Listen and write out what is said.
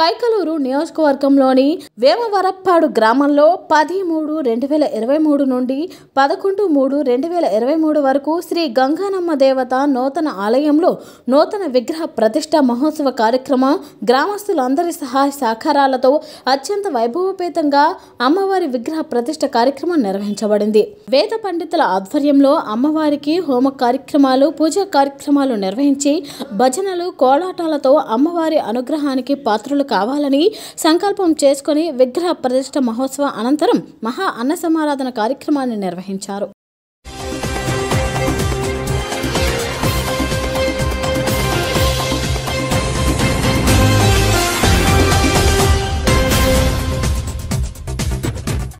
కైకలూరు నియోజకవర్గంలోని వేమవరప్పాడు గ్రామంలో 13/2023 నుండి 11/3/2023 వరకు శ్రీ గంగానమ్మ దేవత నూతన ఆలయంలో నూతన విగ్రహ ప్రతిష్ట మహోత్సవ కార్యక్రమం గ్రామస్తులందరి సహాయ సహకారాలతో అత్యంత వైభవపేతంగా అమ్మవారి విగ్రహ ప్రతిష్ట కార్యక్రమం నిర్వహించబడింది. వేద పండితుల ఆధ్వర్యంలో అమ్మవారికి హోమ కార్యక్రమాలు, పూజా కార్యక్రమాలు నిర్వహించి భజనలు, కోలాటాలతో అమ్మవారి అనుగ్రహానికి పాత్రలు కావాలని సంకల్పం చేసుకుని విగ్రహ ప్రతిష్ఠ మహోత్సవ అనంతరం మహా అన్న సమారాధన కార్యక్రమాన్ని నిర్వహించారు.